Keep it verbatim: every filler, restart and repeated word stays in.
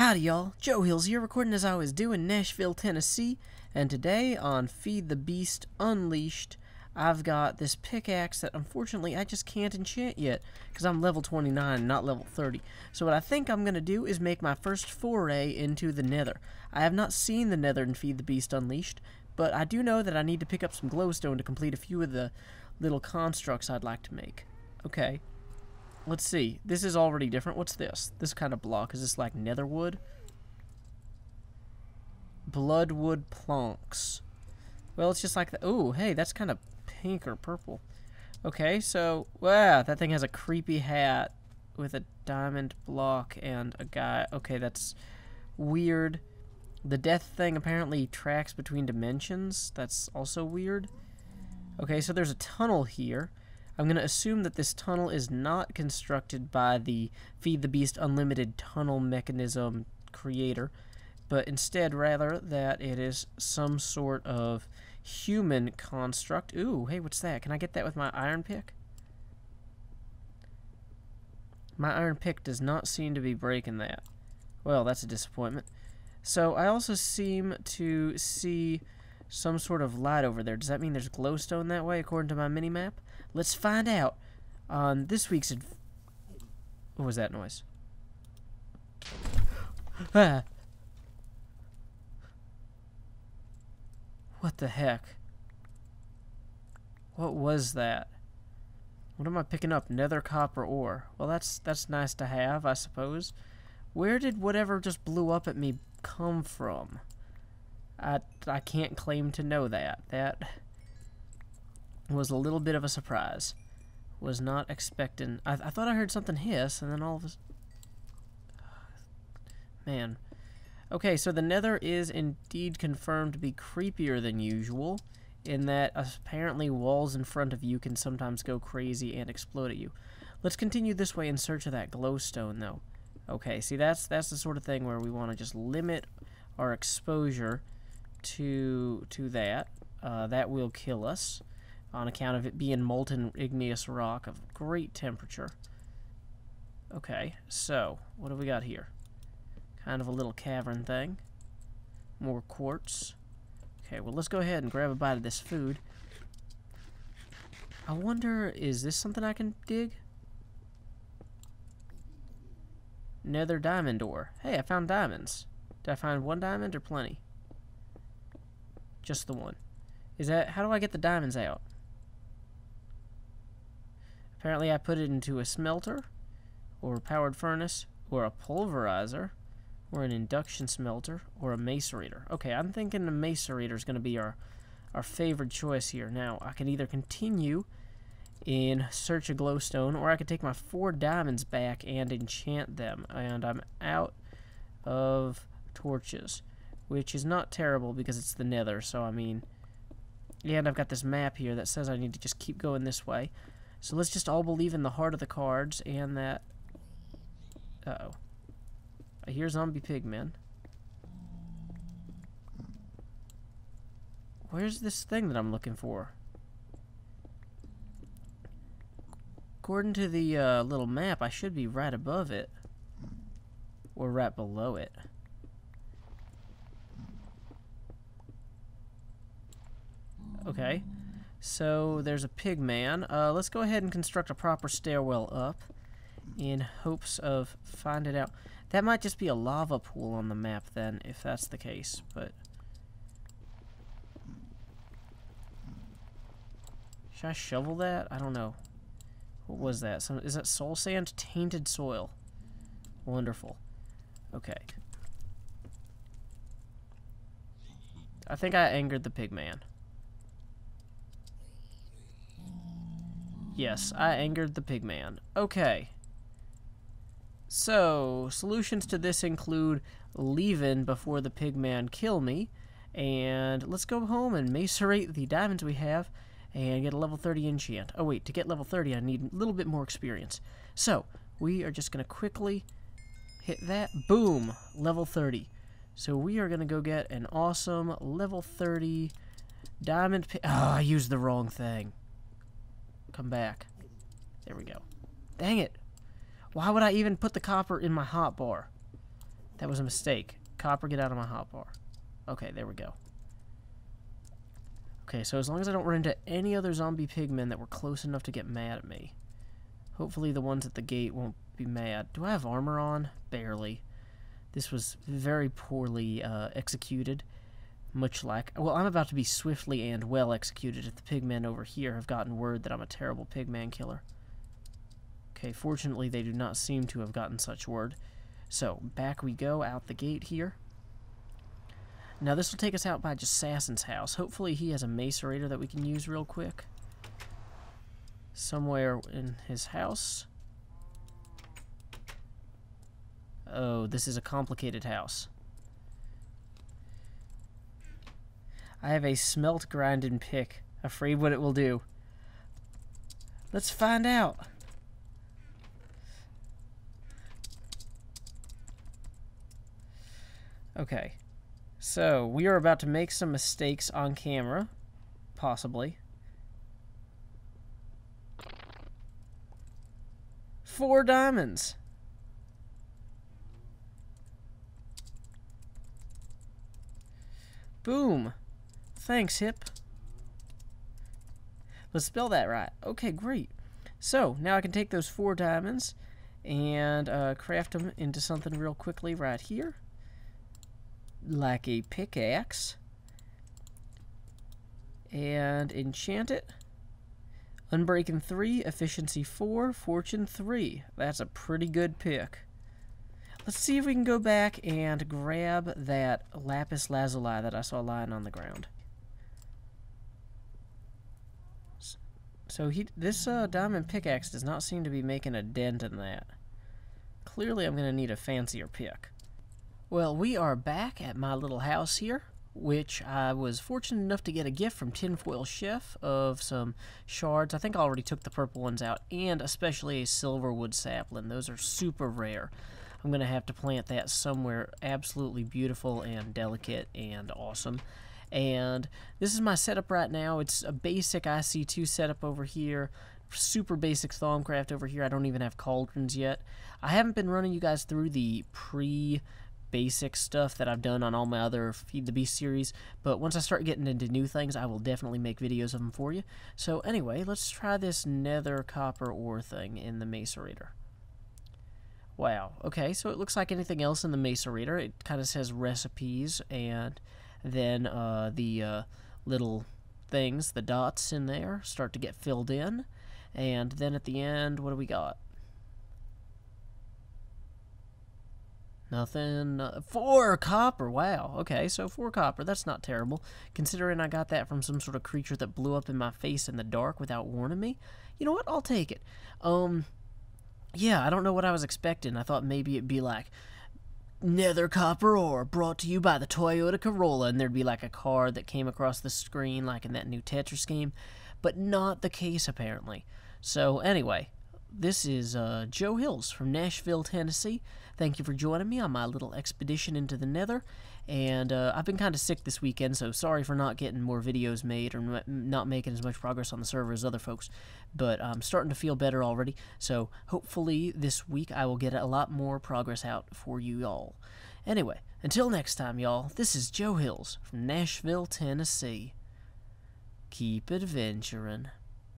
Howdy y'all, Joe Hills here, recording as I always do in Nashville, Tennessee, and today on Feed the Beast Unleashed, I've got this pickaxe that unfortunately I just can't enchant yet, because I'm level twenty-nine, not level thirty. So what I think I'm going to do is make my first foray into the Nether. I have not seen the Nether in Feed the Beast Unleashed, but I do know that I need to pick up some glowstone to complete a few of the little constructs I'd like to make. Okay. Let's see. This is already different. What's this? This kind of block. Is this like netherwood? Bloodwood planks. Well, it's just like the... Ooh, hey, that's kind of pink or purple. Okay, so... Wow, that thing has a creepy hat with a diamond block and a guy... Okay, that's weird. The death thing apparently tracks between dimensions. That's also weird. Okay, so there's a tunnel here. I'm going to assume that this tunnel is not constructed by the Feed the Beast Unlimited tunnel mechanism creator, but instead, rather, that it is some sort of human construct. Ooh, hey, what's that? Can I get that with my iron pick? My iron pick does not seem to be breaking that. Well, that's a disappointment. So, I also seem to see some sort of light over there. Does that mean there's glowstone that way, according to my minimap? Let's find out on this week's... Adv what was that noise? Ah. What the heck? What was that? What am I picking up? Nether copper ore. Well, that's that's nice to have, I suppose. Where did whatever just blew up at me come from? I, I can't claim to know that. That... was a little bit of a surprise. Was not expecting... I, I thought I heard something hiss, and then all of a... Man. Okay, so the Nether is indeed confirmed to be creepier than usual, in that apparently walls in front of you can sometimes go crazy and explode at you. Let's continue this way in search of that glowstone, though. Okay, see, that's, that's the sort of thing where we want to just limit our exposure to, to that. Uh, that will kill us on account of it being molten igneous rock of great temperature. Okay, so, what do we got here? Kind of a little cavern thing. More quartz. Okay, well, let's go ahead and grab a bite of this food. I wonder, is this something I can dig? Nether diamond ore. Hey, I found diamonds. Did I find one diamond or plenty? Just the one. Is that... How do I get the diamonds out? Apparently I put it into a smelter, or a powered furnace, or a pulverizer, or an induction smelter, or a macerator. Okay, I'm thinking the macerator is going to be our, our favorite choice here. Now, I can either continue in search of glowstone, or I could take my four diamonds back and enchant them. And I'm out of torches, which is not terrible because it's the Nether, so I mean... And I've got this map here that says I need to just keep going this way. So let's just all believe in the heart of the cards and that... Uh-oh. I hear zombie pigmen. Where's this thing that I'm looking for? According to the uh, little map, I should be right above it. Or right below it. Okay. So, there's a pigman. Uh, let's go ahead and construct a proper stairwell up in hopes of finding out. That might just be a lava pool on the map then, if that's the case, but... Should I shovel that? I don't know. What was that? Some, is that soul sand? Tainted soil. Wonderful. Okay. I think I angered the pigman. Yes, I angered the pigman. Okay. So, solutions to this include leaving before the pigman kill me, and let's go home and macerate the diamonds we have and get a level thirty enchant. Oh wait, to get level thirty I need a little bit more experience. So, we are just going to quickly hit that. Boom! Level thirty. So we are going to go get an awesome level thirty diamond pig- Oh, I used the wrong thing. Come back. There we go. Dang it. Why would I even put the copper in my hotbar? That was a mistake. Copper, get out of my hotbar. Okay, there we go. Okay, so as long as I don't run into any other zombie pigmen that were close enough to get mad at me. Hopefully the ones at the gate won't be mad. Do I have armor on? Barely. This was very poorly uh, executed. Much like... Well, I'm about to be swiftly and well executed if the pigmen over here have gotten word that I'm a terrible pigman killer. Okay, fortunately they do not seem to have gotten such word. So, back we go, out the gate here. Now this will take us out by Jessassin's house. Hopefully he has a Macerator that we can use real quick. Somewhere in his house. Oh, this is a complicated house. I have a smelt, grind, and pick. Afraid what it will do. Let's find out. Okay. So, we are about to make some mistakes on camera. Possibly. Four diamonds! Boom! Thanks, Hip. Let's spell that right. Okay, great. So, now I can take those four diamonds and uh, craft them into something real quickly right here. Like a pickaxe. And enchant it. Unbreaking three, efficiency four, fortune three. That's a pretty good pick. Let's see if we can go back and grab that lapis lazuli that I saw lying on the ground. So he, this uh, diamond pickaxe does not seem to be making a dent in that. Clearly I'm going to need a fancier pick. Well, we are back at my little house here, which I was fortunate enough to get a gift from Tinfoil Chef of some shards. I think I already took the purple ones out, and especially a silverwood sapling. Those are super rare. I'm going to have to plant that somewhere absolutely beautiful and delicate and awesome. And this is my setup right now. It's a basic I C two setup over here. Super basic Thaumcraft over here. I don't even have cauldrons yet. I haven't been running you guys through the pre... basic stuff that I've done on all my other Feed the Beast series, but once I start getting into new things, I will definitely make videos of them for you. So anyway, let's try this nether copper ore thing in the Macerator. Wow, okay, so it looks like anything else in the Macerator. It kind of says recipes, and then uh, the uh, little things, the dots in there, start to get filled in, and then at the end, what do we got? Nothing. Uh, four copper. Wow. Okay, so four copper. That's not terrible. Considering I got that from some sort of creature that blew up in my face in the dark without warning me. You know what? I'll take it. Um, yeah, I don't know what I was expecting. I thought maybe it'd be like, nether copper ore brought to you by the Toyota Corolla. And there'd be like a card that came across the screen like in that new Tetris game. But not the case, apparently. So, anyway. This is uh, Joe Hills from Nashville, Tennessee. Thank you for joining me on my little expedition into the Nether. And uh, I've been kind of sick this weekend, so sorry for not getting more videos made or not making as much progress on the server as other folks. But I'm starting to feel better already, so hopefully this week I will get a lot more progress out for you all. Anyway, until next time, y'all, this is Joe Hills from Nashville, Tennessee. Keep adventuring.